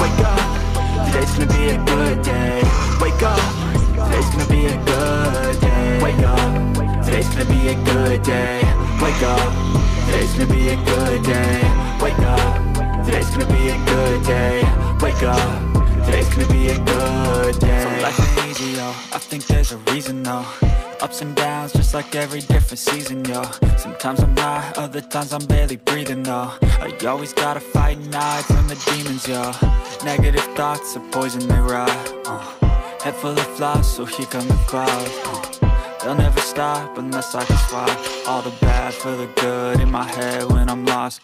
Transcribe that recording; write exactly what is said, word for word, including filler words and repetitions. Wake up, today's gonna be a good day. Wake up, today's gonna be a good day. Wake up, today's gonna be a good day. Wake up, today's gonna be a good day. Wake up, today's gonna be a good day. Wake up, today's gonna be a good day. So life ain't easy, yo, I think there's a reason though. Ups and downs, just like every different season, yo. Sometimes I'm high, other times I'm barely breathing, though. I always gotta fight and hide from the demons, yo. Negative thoughts are poison, they rot. uh. Head full of flies, so here come the clouds. uh. They'll never stop unless I can swap all the bad for the good in my head when I'm lost.